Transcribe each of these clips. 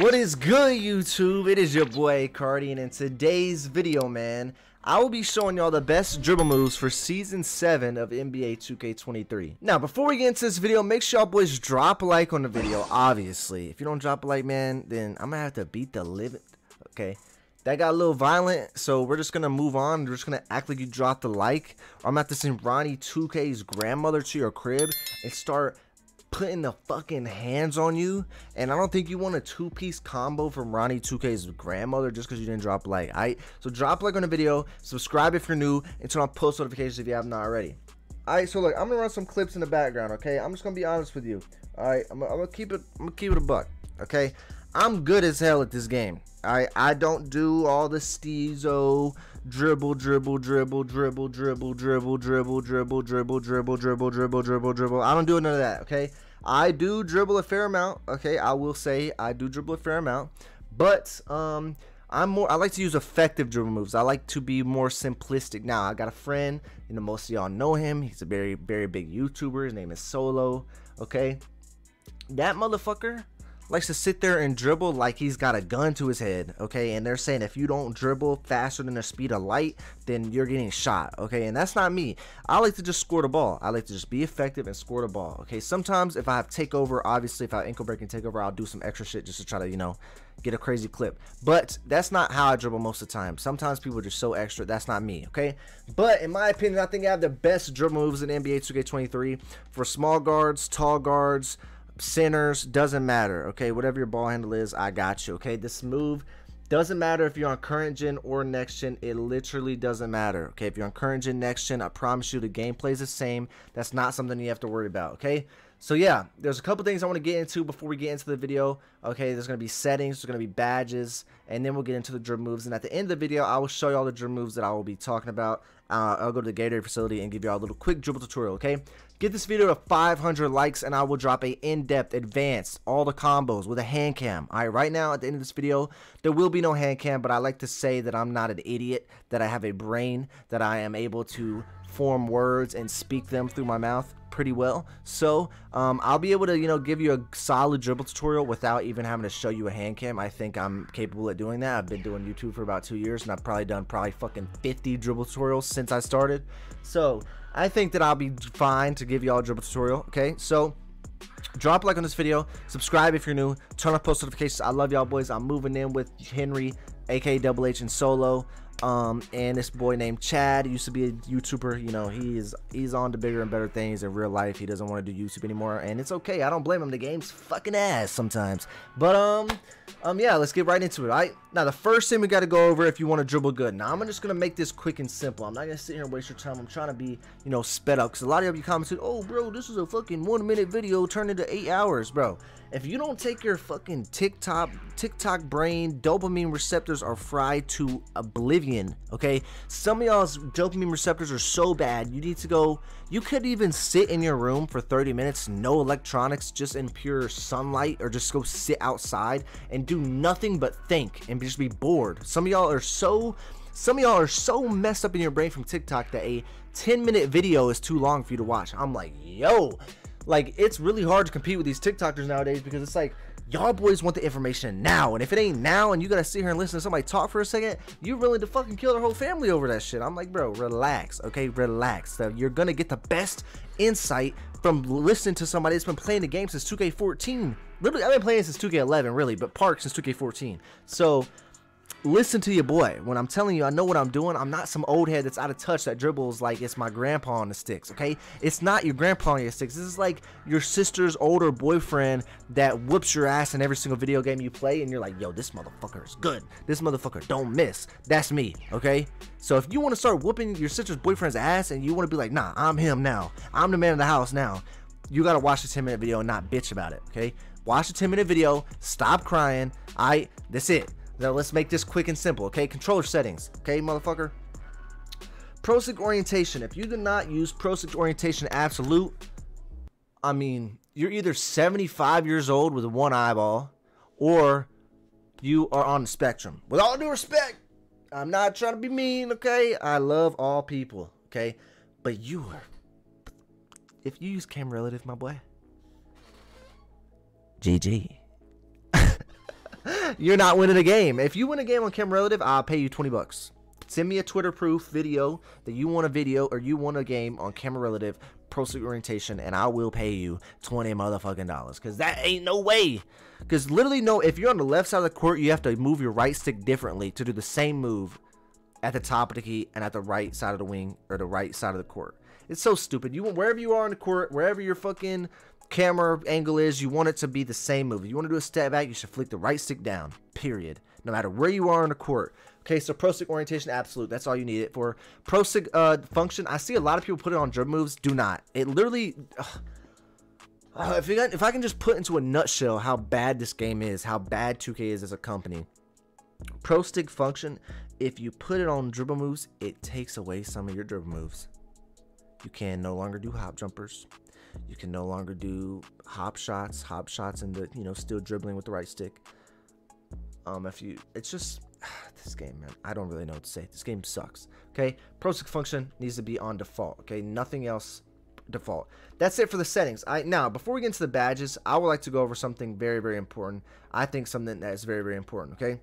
What is good, YouTube? It is your boy AyCartii, and in today's video, man, I will be showing y'all the best dribble moves for Season 7 of NBA 2K23. Now, before we get into this video, make sure y'all boys drop a like on the video, obviously. If you don't drop a like, man, then I'm gonna have to beat the living... Okay, that got a little violent, so we're just gonna move on. We're just gonna act like you dropped a like. Or I'm gonna have to send Ronnie 2K's grandmother to your crib and start putting the fucking hands on you. And I don't think you want a two-piece combo from Ronnie 2K's grandmother just because you didn't drop a like. Alright, so drop a like on the video, subscribe if you're new, and turn on post notifications if you have not already. Alright, so look, I'm gonna run some clips in the background, okay? I'm just gonna be honest with you. Alright, I'm gonna keep it a buck, okay? I'm good as hell at this game. Alright, I don't do all the Steezo dribble. I don't do none of that, okay? I do dribble a fair amount, okay? I will say I do dribble a fair amount, but I like to use effective dribble moves. I like to be more simplistic. Now, I got a friend, you know, most of y'all know him. He's a very, very big YouTuber. His name is Solo, okay? That motherfucker likes to sit there and dribble like he's got a gun to his head, okay? And they're saying if you don't dribble faster than the speed of light, then you're getting shot, okay? And that's not me. I like to just score the ball. I like to just be effective and score the ball, okay? Sometimes if I have takeover, obviously if I have ankle break and takeover, I'll do some extra shit just to try to, you know, get a crazy clip. But that's not how I dribble most of the time. Sometimes people are just so extra. That's not me, okay? But in my opinion, I think I have the best dribble moves in NBA 2K23 for small guards, tall guards, centers, doesn't matter, okay? Whatever your ball handle is, I got you, okay? This move doesn't matter if you're on current gen or next gen. It literally doesn't matter, okay? If you're on current gen, next gen, I promise you the gameplay is the same. That's not something you have to worry about, okay? So yeah, there's a couple things I want to get into before we get into the video, okay? There's gonna be settings, there's gonna be badges, and then we'll get into the dribble moves. And at the end of the video, I will show you all the dribble moves that I will be talking about. I'll go to the Gatorade facility and give you all a little quick dribble tutorial, okay? Get this video to 500 likes and I will drop a in-depth, advanced, all the combos with a hand cam. Alright, right now at the end of this video, there will be no hand cam, but I like to say that I'm not an idiot, that I have a brain, that I am able to form words and speak them through my mouth pretty well. So I'll be able to, you know, give you a solid dribble tutorial without even having to show you a hand cam. I think I'm capable of doing that. I've been doing YouTube for about 2 years and I've probably done fucking 50 dribble tutorials since I started. So I think that I'll be fine to give y'all a dribble tutorial, okay? So drop a like on this video, subscribe if you're new, turn on post notifications. I love y'all boys. I'm moving in with Henry, aka Double H, and Solo, and this boy named Chad. He used to be a YouTuber, you know, he's on to bigger and better things in real life. He doesn't want to do YouTube anymore, and it's okay. I don't blame him. The game's fucking ass sometimes, but yeah, let's get right into it. All right, now the first thing we got to go over if you want to dribble good. Now I'm just gonna make this quick and simple. I'm not gonna sit here and waste your time. I'm trying to be, you know, sped up, because a lot of you commented, oh bro, this is a fucking 1 minute video turned into 8 hours. Bro, if you don't take your fucking TikTok brain, dopamine receptors are fried to oblivion, okay? Some of y'all's dopamine receptors are so bad, you need to go, you could even sit in your room for 30 minutes, no electronics, just in pure sunlight, or just go sit outside and do nothing but think and just be bored. Some of y'all are so messed up in your brain from TikTok that a 10-minute video is too long for you to watch. I'm like, yo, like, it's really hard to compete with these TikTokers nowadays, because it's like, y'all boys want the information now, and if it ain't now and you gotta sit here and listen to somebody talk for a second, you're willing to fucking kill their whole family over that shit. I'm like, bro, relax, okay? Relax. So you're gonna get the best insight from listening to somebody that's been playing the game since 2K14. Literally, I've been playing since 2K11, really, but Park since 2K14. So listen to your boy. When I'm telling you, I know what I'm doing. I'm not some old head that's out of touch that dribbles like it's my grandpa on the sticks, okay? It's not your grandpa on your sticks. This is like your sister's older boyfriend that whoops your ass in every single video game you play, and you're like, yo, this motherfucker is good. This motherfucker don't miss. That's me, okay? So if you want to start whooping your sister's boyfriend's ass and you want to be like, nah, I'm him now. I'm the man of the house now. You got to watch the 10-minute video and not bitch about it, okay? Watch the 10-minute video. Stop crying. Alright, that's it. Now let's make this quick and simple, okay? Controller settings, okay, motherfucker? Pro-stick orientation. If you do not use pro-stick orientation absolute, I mean, you're either 75 years old with one eyeball, or you are on the spectrum. With all due respect, I'm not trying to be mean, okay? I love all people, okay? But you are... If you use cam relative, my boy, GG. You're not winning a game. If you win a game on Chem Relative, I'll pay you 20 bucks. Send me a Twitter proof video that you want a video or you want a game on Chem Relative Pro Suit Orientation, and I will pay you 20 motherfucking dollars. Because that ain't no way. Because literally, no, if you're on the left side of the court, you have to move your right stick differently to do the same move at the top of the key and at the right side of the wing or the right side of the court. It's so stupid. You want, wherever you are on the court, wherever your fucking camera angle is, you want it to be the same move. If you want to do a step back, you should flick the right stick down, period, no matter where you are on the court. Okay, so Pro Stick Orientation Absolute, that's all you need it for. Pro Stick function, I see a lot of people put it on dribble moves. Do not. It literally, if I can just put into a nutshell how bad this game is, how bad 2K is as a company. Pro Stick function, if you put it on dribble moves, it takes away some of your dribble moves. You can no longer do hop jumpers. You can no longer do hop shots, and the, you know, still dribbling with the right stick. If you, it's just this game, man. I don't really know what to say. This game sucks. Okay, Pro Stick function needs to be on default. Okay, nothing else default. That's it for the settings. Now before we get into the badges, I would like to go over something very, very important. I think something that is very, very important. Okay.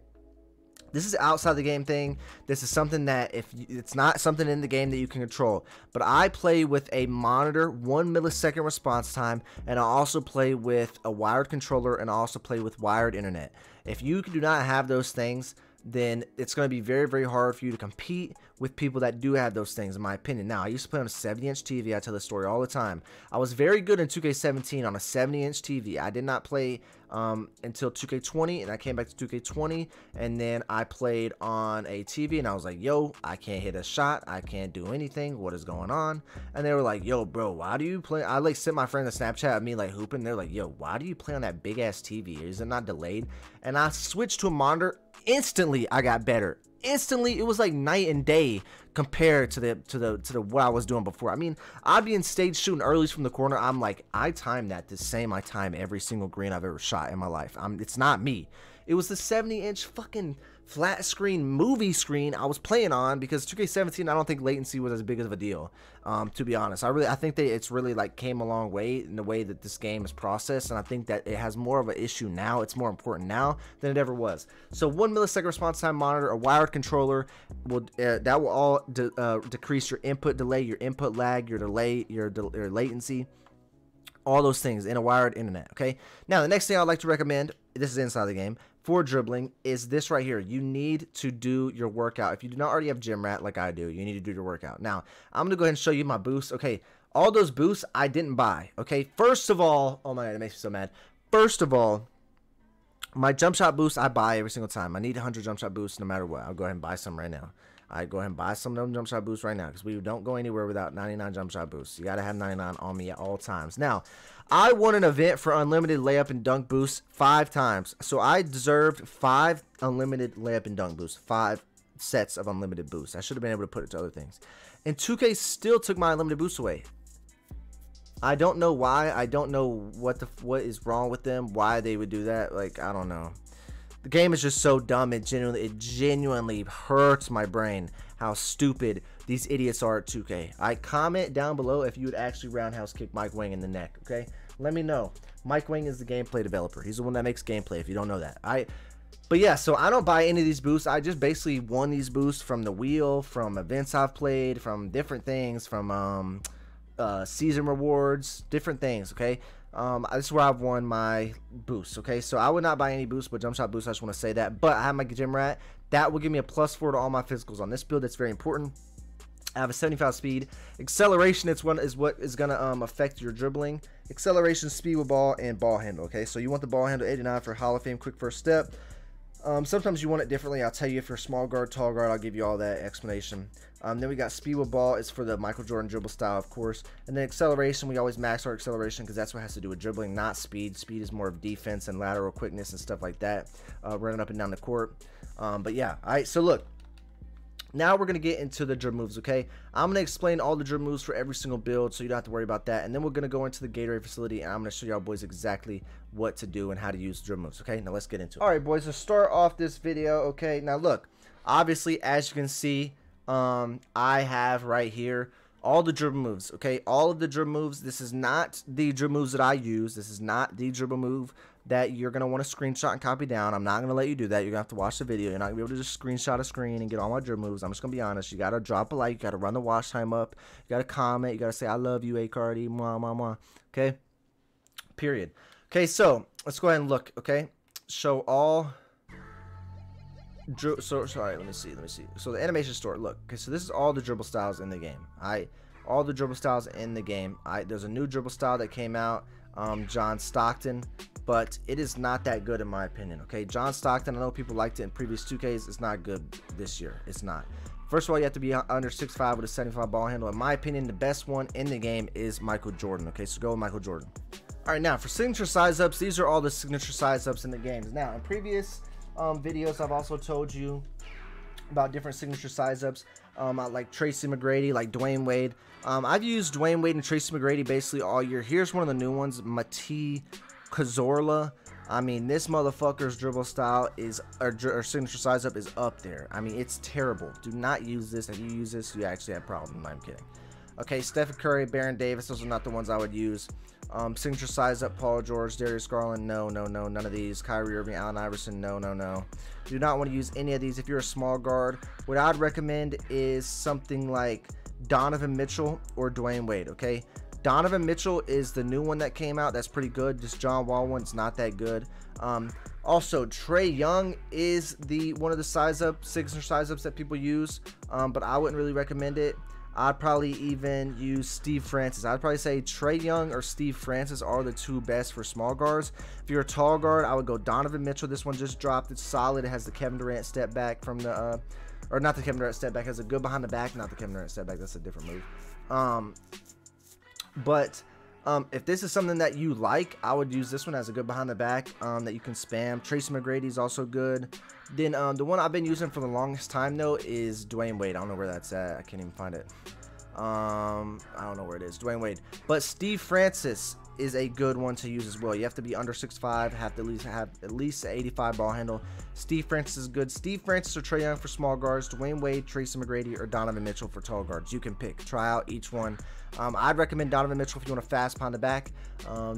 This is outside the game thing. This is something that if it's not something in the game that you can control. But I play with a monitor, 1 millisecond response time, and I also play with a wired controller, and I also play with wired internet. If you do not have those things, then it's going to be very, very hard for you to compete with people that do have those things, in my opinion. Now, I used to play on a 70-inch TV. I tell this story all the time. I was very good in 2K17 on a 70-inch TV. I did not play until 2K20, and I came back to 2K20, and then I played on a TV, and I was like, yo, I can't hit a shot. I can't do anything. What is going on? And they were like, yo, bro, why do you play? I, like, sent my friend a Snapchat of me, like, hooping. They're like, yo, why do you play on that big-ass TV? Is it not delayed? And I switched to a monitor. Instantly I got better. Instantly, it was like night and day compared to the what I was doing before. I mean, I'd be in stage shooting earlies from the corner. I'm like, I time that the same. I time every single green I've ever shot in my life. It's not me. It was the 70-inch fucking flat screen movie screen I was playing on, because 2K17, I don't think latency was as big of a deal. To be honest, I think that it's really like came a long way in the way that this game is processed, and I think that it has more of an issue now. It's more important now than it ever was. So 1 millisecond response time monitor, a wired controller will that will all decrease your input delay, your input lag, your delay, your latency, all those things in a wired internet. Okay, now the next thing I'd like to recommend, this is inside the game, for dribbling is this right here. You need to do your workout. If you do not already have gym rat like I do, you need to do your workout. Now, I'm gonna go ahead and show you my boosts. Okay, all those boosts I didn't buy. Okay, first of all, oh my god, it makes me so mad. First of all, my jump shot boost I buy every single time. I need 100 jump shot boosts no matter what. I'll go ahead and buy some right now. I go ahead and buy some of them jump shot boosts right now, because we don't go anywhere without 99 jump shot boosts. You got to have 99 on me at all times. Now, I won an event for unlimited layup and dunk boosts 5 times. So I deserved 5 unlimited layup and dunk boosts, 5 sets of unlimited boosts. I should have been able to put it to other things. And 2K still took my unlimited boosts away. I don't know why. I don't know what is wrong with them, why they would do that. Like, I don't know. The game is just so dumb. It genuinely hurts my brain how stupid these idiots are at 2K. I comment down below if you would actually roundhouse kick Mike Wang in the neck, okay? Let me know. Mike Wang is the gameplay developer. He's the one that makes gameplay, if you don't know that. But yeah, so I don't buy any of these boosts. I just basically won these boosts from the wheel, from events I've played, from different things, from season rewards, different things, okay? This is where I've won my boosts, okay? So I would not buy any boosts but jump shot boosts. I just want to say that. But I have my gym rat. That will give me a +4 to all my physicals on this build. That's very important. I have a 75 speed. Acceleration is what is going to affect your dribbling. Acceleration, speed with ball, and ball handle, okay? So you want the ball handle 89 for Hall of Fame quick first step. Sometimes you want it differently. I'll tell you if you're small guard, tall guard, I'll give you all that explanation. Then we got speed with ball. It's for the Michael Jordan dribble style, of course. And then acceleration, we always max our acceleration because that's what has to do with dribbling, not speed. Speed is more of defense and lateral quickness and stuff like that, running up and down the court. But yeah, all right, so look. Now we're going to get into the dribble moves, okay? I'm going to explain all the dribble moves for every single build, so you don't have to worry about that. And then we're going to go into the Gatorade facility, and I'm going to show y'all boys exactly what to do and how to use dribble moves, okay? Now let's get into it. All right, boys, to start off this video, okay? Now look, obviously, as you can see, I have right here all the dribble moves, okay? All of the dribble moves. This is not the dribble moves that I use. This is not the dribble move that you're going to want to screenshot and copy down. I'm not going to let you do that. You're going to have to watch the video. You're not going to be able to just screenshot a screen and get all my dribble moves. I'm just going to be honest. You got to drop a like. You got to run the watch time up. You got to comment. You got to say, I love you, AyCartii. Mwah, mwah, mwah. Okay? Period. Okay, so let's go ahead and look. Okay? Show all... So sorry, let me see. So the animation store, look. Okay, so this is all the dribble styles in the game. There's a new dribble style that came out, John Stockton, but it is not that good in my opinion. Okay, John Stockton, I know people liked it in previous 2Ks. It's not good this year. It's not. First of all, you have to be under 6'5" with a 75 ball handle. In my opinion, the best one in the game is Michael Jordan. Okay, so go with Michael Jordan. All right, now for signature size ups, these are all the signature size ups in the games. Now in previous videos, I've also told you about different signature size ups, like Tracy McGrady, like Dwayne Wade. I've used Dwayne Wade and Tracy McGrady basically all year. Here's one of the new ones, Mati Kazorla. I mean, this motherfucker's dribble style is, or signature size up is up there. I mean, it's terrible. Do not use this. If you use this, you actually have problems. No, I'm kidding. Okay, Stephen Curry, Baron Davis, those are not the ones I would use. Signature size up, Paul George, Darius Garland, no, none of these. Kyrie Irving, Allen Iverson, no. Do not want to use any of these. If you're a small guard, what I'd recommend is something like Donovan Mitchell or Dwayne Wade, okay? Donovan Mitchell is the new one that came out. That's pretty good. This John Wall one's not that good. Also, Trae Young is one of the signature size ups that people use, but I wouldn't really recommend it. I'd probably even use Steve Francis. I'd probably say Trae Young or Steve Francis are the two best for small guards. If you're a tall guard, I would go Donovan Mitchell. This one just dropped. It's solid. It has the Kevin Durant step back from the, or not the Kevin Durant step back. It has a good behind the back. Not the Kevin Durant step back. That's a different move. If this is something that you like, I would use this one as a good behind the back that you can spam. Tracy McGrady is also good. Then the one I've been using for the longest time though is Dwayne Wade. I don't know where that's at. I can't even find it. I don't know where it is. Dwayne Wade. But Steve Francis is a good one to use as well. You have to be under 6'5", have to at least an 85 ball handle. Steve Francis is good. Steve Francis or Trae Young for small guards, Dwayne Wade, Tracy McGrady, or Donovan Mitchell for tall guards. You can pick, try out each one. I'd recommend Donovan Mitchell if you want to fast pound the back.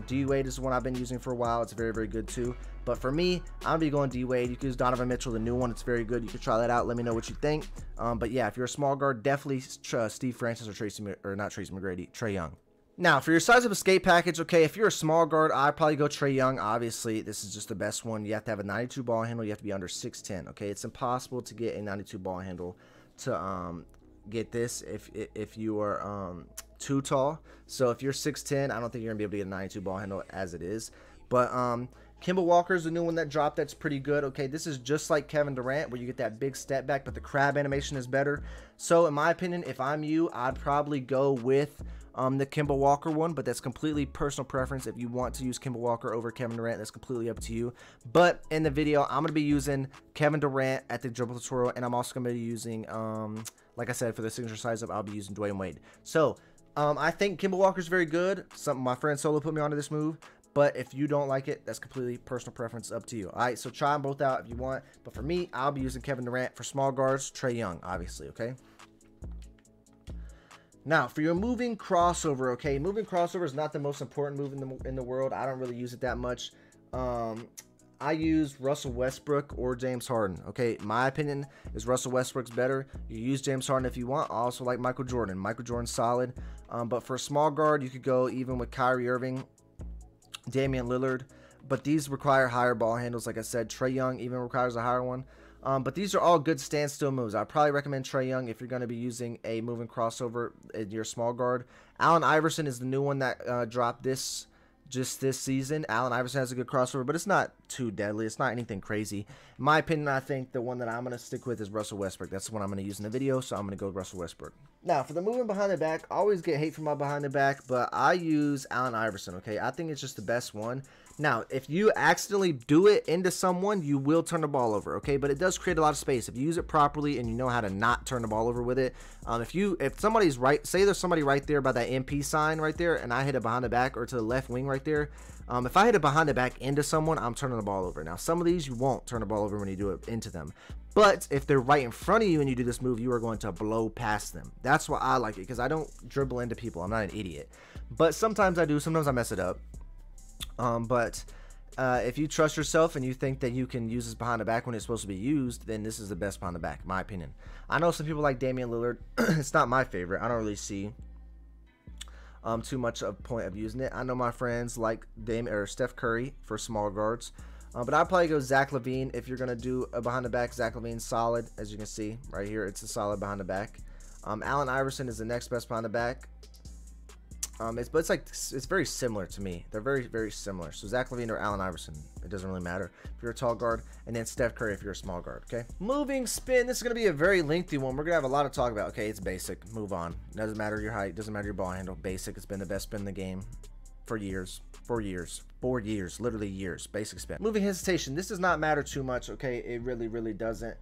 D Wade is the one I've been using for a while. It's very, very good too. But for me, I'm gonna be going D Wade. You can use Donovan Mitchell, the new one. It's very good. You can try that out. Let me know what you think. But yeah, if you're a small guard, definitely Steve Francis or Trae Young. Now, for your size of escape package, okay, if you're a small guard, I'd probably go Trae Young. Obviously, this is just the best one. You have to have a 92 ball handle. You have to be under 6'10", okay? It's impossible to get a 92 ball handle to get this if you are too tall. So if you're 6'10", I don't think you're going to be able to get a 92 ball handle as it is. But Kemba Walker is the new one that dropped. That's pretty good, okay? This is just like Kevin Durant where you get that big step back, but the crab animation is better. So in my opinion, if I'm you, I'd probably go with... the Kemba Walker one, but that's completely personal preference. If you want to use Kemba Walker over Kevin Durant, that's completely up to you. But in the video, I'm going to be using Kevin Durant at the dribble tutorial, and I'm also going to be using, like I said, for the signature size up, I'll be using Dwayne Wade. So I think Kemba Walker's very good. Something my friend Solo put me onto this move. But if you don't like it, that's completely personal preference, up to you. All right, so try them both out if you want. But for me, I'll be using Kevin Durant for small guards, Trae Young, obviously, okay? Now, for your moving crossover, okay? Moving crossover is not the most important move in the world. I don't really use it that much. I use Russell Westbrook or James Harden, okay? My opinion is Russell Westbrook's better. You use James Harden if you want. I also like Michael Jordan. Michael Jordan's solid. But for a small guard, you could go even with Kyrie Irving, Damian Lillard. But these require higher ball handles. Like I said, Trae Young even requires a higher one. But these are all good standstill moves. I'd probably recommend Trae Young if you're going to be using a moving crossover in your small guard. Allen Iverson is the new one that dropped this season. Allen Iverson has a good crossover, but it's not too deadly. It's not anything crazy. In my opinion, I think the one that I'm going to stick with is Russell Westbrook. That's the one I'm going to use in the video, so I'm going to go with Russell Westbrook. Now, for the moving behind the back, I always get hate for my behind the back, but I use Allen Iverson, okay? I think it's just the best one. Now, if you accidentally do it into someone, you will turn the ball over, okay? But it does create a lot of space. If you use it properly and you know how to not turn the ball over with it, if somebody's right, say there's somebody right there by that MP sign right there, and I hit it behind the back or to the left wing right there, if I hit it behind the back into someone, I'm turning the ball over. Now, some of these, you won't turn the ball over when you do it into them. But if they're right in front of you and you do this move, you are going to blow past them. That's why I like it, because I don't dribble into people. I'm not an idiot. But sometimes I do. Sometimes I mess it up. But If you trust yourself and you think that you can use this behind the back when it's supposed to be used, then this is the best behind the back, in my opinion. I know some people like Damian Lillard. It's not my favorite. I don't really see too much of point of using it. I know my friends like Steph Curry for smaller guards, but I'd probably go Zach LaVine if you're gonna do a behind the back. Zach LaVine, solid, as you can see right here. It's a solid behind the back. Allen Iverson is the next best behind the back. It's very similar to me. They're very, very similar. So Zach LaVine or Allen Iverson, it doesn't really matter if you're a tall guard, and then Steph Curry if you're a small guard. Okay, moving spin. This is gonna be a very lengthy one. We're gonna have a lot to talk about. Okay, it's basic. Move on. It doesn't matter your height. It doesn't matter your ball handle. Basic. It's been the best spin in the game for years. 4 years. 4 years. Literally years. Basic spin. Moving hesitation. This does not matter too much. Okay, it really, really doesn't.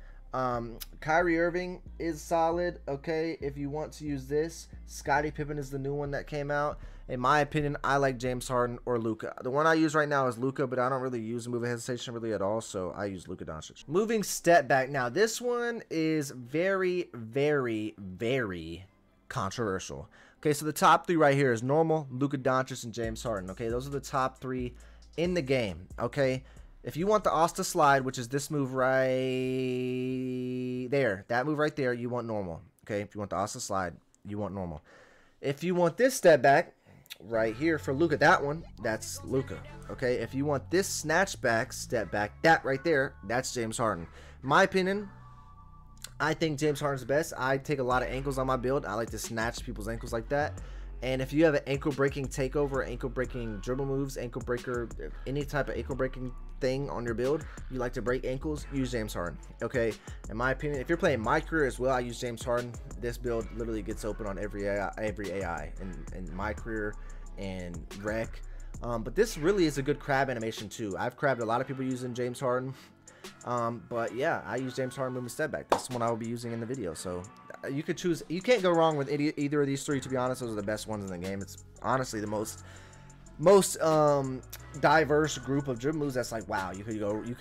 Kyrie Irving is solid, okay, if you want to use this. Scottie Pippen is the new one that came out. In my opinion, I like James Harden or Luka. The one I use right now is Luka, but I don't really use move hesitation really at all, so I use Luka Doncic. Moving step back. Now, this one is very, very, very controversial. Okay, so the top three right here is normal, Luka Doncic, and James Harden. Okay, those are the top three in the game, okay? If you want the Austin Slide, which is this move right there, that move right there, you want normal. Okay, if you want the Austin Slide, you want normal. If you want this step back right here for Luka, that one, that's Luka. Okay, if you want this snatch back, step back, that right there, that's James Harden. In my opinion, I think James Harden's the best. I take a lot of ankles on my build. I like to snatch people's ankles like that. And if you have an ankle-breaking takeover, ankle-breaking dribble moves, ankle-breaker, any type of ankle-breaking thing on your build, you like to break ankles, use James Harden, okay? In my opinion, if you're playing my career as well, I use James Harden. This build literally gets open on every AI in my career and rec. But this really is a good crab animation too. I've crabbed a lot of people using James Harden. But yeah, I use James Harden moving step back. That's the one I will be using in the video. So you could choose. You can't go wrong with either of these three. To be honest, those are the best ones in the game. It's honestly the most diverse group of dribble moves. That's like, wow, you could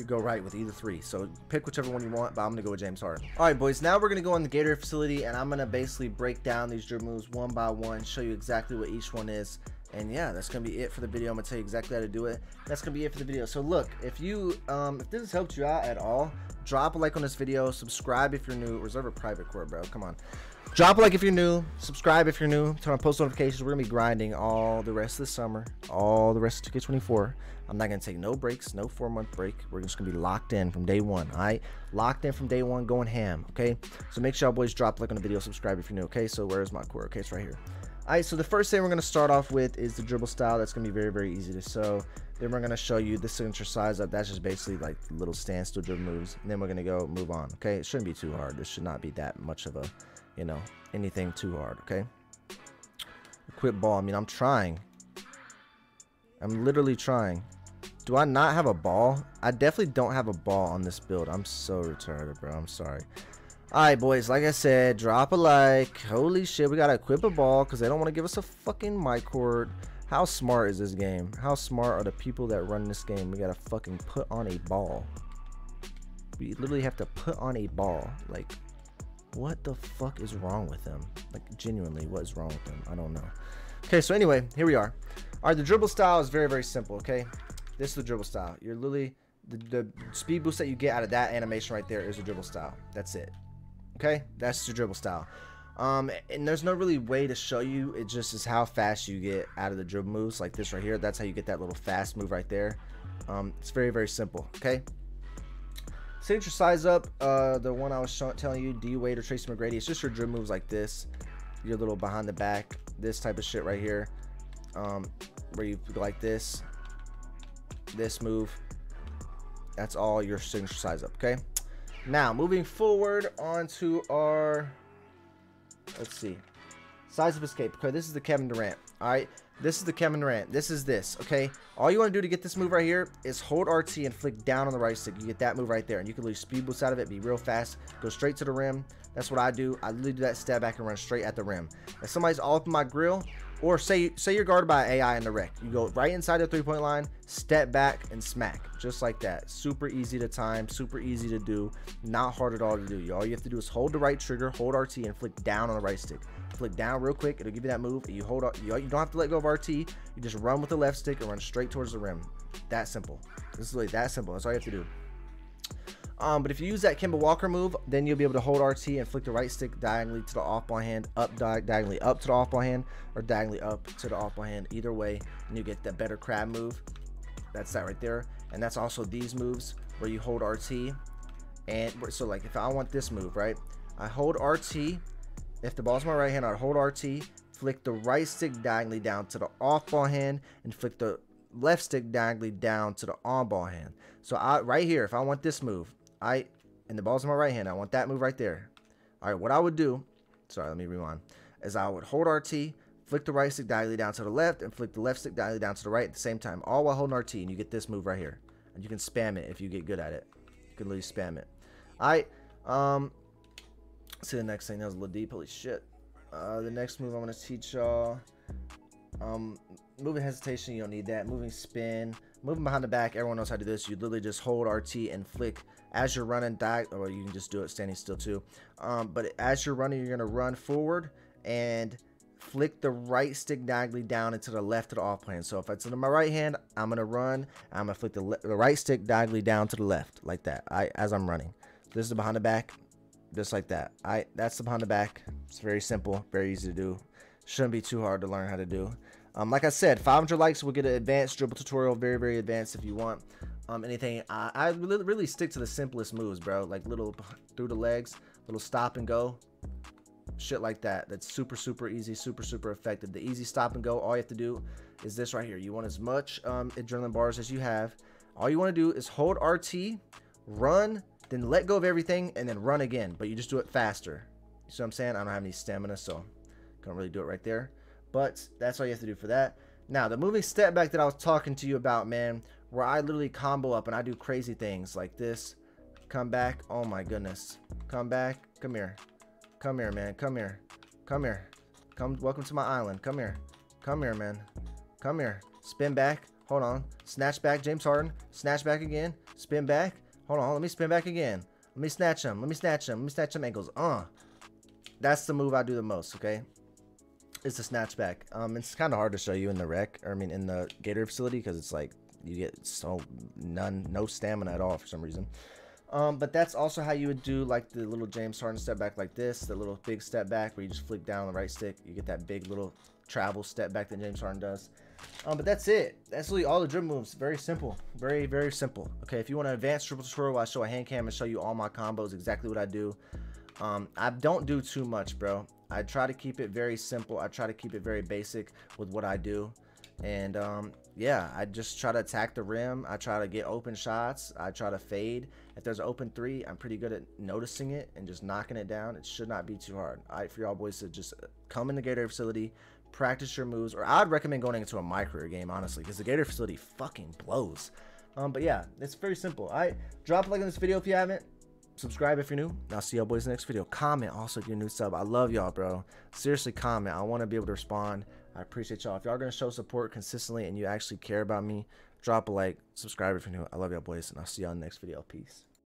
go right with either three. So pick whichever one you want, but I'm gonna go with James Harden. All right, boys. Now we're gonna go in the Gatorade facility, and I'm gonna basically break down these dribble moves one by one, show you exactly what each one is. And yeah, that's gonna be it for the video. I'm gonna tell you exactly how to do it. That's gonna be it for the video. So look, if this has helped you out at all, drop a like on this video, subscribe if you're new. Reserve a private core, bro, come on. Drop a like if you're new, subscribe if you're new, turn on post notifications. We're gonna be grinding all the rest of the summer, all the rest of 2K24. I'm not gonna take no breaks, no 4-month break. We're just gonna be locked in from day one, all right? Locked in from day one, going ham, okay? So make sure y'all boys drop a like on the video, subscribe if you're new, okay? So where's my core? Okay, it's right here. Alright, so the first thing we're going to start off with is the dribble style. That's going to be very, very easy to sew. Then we're going to show you the signature size up. That's just basically like little standstill dribble moves. And then we're going to go move on, okay? It shouldn't be too hard. This should not be that much of a, you know, anything too hard, okay? Quick ball. I mean, I'm trying. I'm literally trying. Do I not have a ball? I definitely don't have a ball on this build. I'm so retarded, bro. I'm sorry. Alright, boys, like I said, drop a like. Holy shit, we gotta equip a ball because they don't want to give us a fucking mic cord. How smart is this game? How smart are the people that run this game? We gotta fucking put on a ball. We literally have to put on a ball. Like, what the fuck is wrong with them? Like, genuinely, what is wrong with them? I don't know. Okay, so anyway, here we are. Alright, the dribble style is very, very simple, okay? This is the dribble style. You're literally, the speed boost that you get out of that animation right there is the dribble style. That's it. Okay, that's your dribble style, and there's no really way to show you. It just is how fast you get out of the dribble moves, like this right here. That's how you get that little fast move right there. It's very, very simple. Okay, signature size up. The one I was telling you, D Wade or Tracy McGrady. It's just your dribble moves like this, your little behind the back, this type of shit right here, where you go like this, this move. That's all your signature size up. Okay. Now, moving forward onto our, let's see, size of escape. Okay, this is the Kevin Durant, all right? This is the Kevin Durant. This is this, okay? All you want to do to get this move right here is hold RT and flick down on the right stick. You get that move right there, and you can lose speed boost out of it, be real fast, go straight to the rim. That's what I do. I literally do that step back and run straight at the rim. If somebody's all up in my grill, or say you're guarded by AI in the rec, you go right inside the three-point line, step back, and smack, just like that. Super easy to time, super easy to do, not hard at all to do. All you have to do is hold the right trigger, hold RT, and flick down on the right stick. Flick down real quick, it'll give you that move. You don't have to let go of RT, you just run with the left stick and run straight towards the rim. That simple. This is really that simple. That's all you have to do. But if you use that Kemba Walker move, then you'll be able to hold RT and flick the right stick diagonally to the off-ball hand, up diagonally up to the off-ball hand, or diagonally up to the off-ball hand. Either way, and you get the better crab move. That's that right there. And that's also these moves where you hold RT. And so, like, if I want this move, right? I hold RT. If the ball's in my right hand, I'd hold RT, flick the right stick diagonally down to the off-ball hand, and flick the left stick diagonally down to the on-ball hand. So right here, if I want this move, and the ball's in my right hand, I want that move right there. All right, what I would do, sorry, let me rewind, is I would hold RT, flick the right stick diagonally down to the left, and flick the left stick diagonally down to the right at the same time, all while holding RT, and you get this move right here. And you can spam it if you get good at it. You can literally spam it. All right, see the next thing. That was a little deep. Holy shit. The next move I want to teach y'all. Moving hesitation, you don't need that. Moving spin. Moving behind the back, everyone knows how to do this. You literally just hold RT and flick as you're running or you can just do it standing still too. But as you're running, you're going to run forward and flick the right stick diagonally down into the left of the off plane. So if it's in my right hand, I'm going to run. I'm going to flick the right stick diagonally down to the left like that as I'm running. This is the behind the back. Just like that. That's upon the back. It's very simple, very easy to do. Shouldn't be too hard to learn how to do. Like I said, 500 likes, we'll get an advanced dribble tutorial, very, very advanced if you want. Anything. I really stick to the simplest moves, bro. Like little through the legs, little stop and go, shit like that. That's super, super easy, super, super effective. The easy stop and go. All you have to do is this right here. You want as much adrenaline bars as you have. All you want to do is hold RT, run, then let go of everything and then run again, but you just do it faster. You see what I'm saying? I don't have any stamina, so can't really do it right there, but that's all you have to do for that. Now the moving step back that I was talking to you about, man, where I literally combo up and I do crazy things like this. Come back. Oh my goodness. Come back. Come here. Come here, man. Come here. Come here. Come. Welcome to my island. Come here. Come here, man. Come here. Spin back. Hold on. Snatch back. James Harden. Snatch back again. Spin back. Hold on, let me spin back again. Let me snatch him. Let me snatch him. Let me snatch him ankles. That's the move I do the most, okay? It's the snatch back. It's kind of hard to show you in the rec, or I mean in the Gatorade facility, because it's like you get no stamina at all for some reason. But that's also how you would do like the little James Harden step back like this, the little big step back where you just flick down the right stick. You get that big little travel step back that James Harden does. But that's it. That's really all the dribble moves. Very simple. Very, very simple. Okay, if you want an advanced dribble tutorial, I show a hand cam and show you all my combos, exactly what I do. I don't do too much, bro. I try to keep it very simple. I try to keep it very basic with what I do. And yeah, I just try to attack the rim. I try to get open shots. I try to fade. If there's an open three, I'm pretty good at noticing it and just knocking it down. It should not be too hard. All right, for y'all boys to just come in the Gatorade facility, practice your moves, or I'd recommend going into a micro game, honestly, because the Gator facility fucking blows. But yeah, it's very simple. All right, drop a like on this video if you haven't, subscribe if you're new, and I'll see y'all boys in the next video. Comment also if you're new sub. I love y'all, bro. Seriously, comment. I want to be able to respond. I appreciate y'all. If y'all are going to show support consistently and you actually care about me, drop a like, subscribe if you're new. I love y'all boys, and I'll see y'all in the next video. Peace.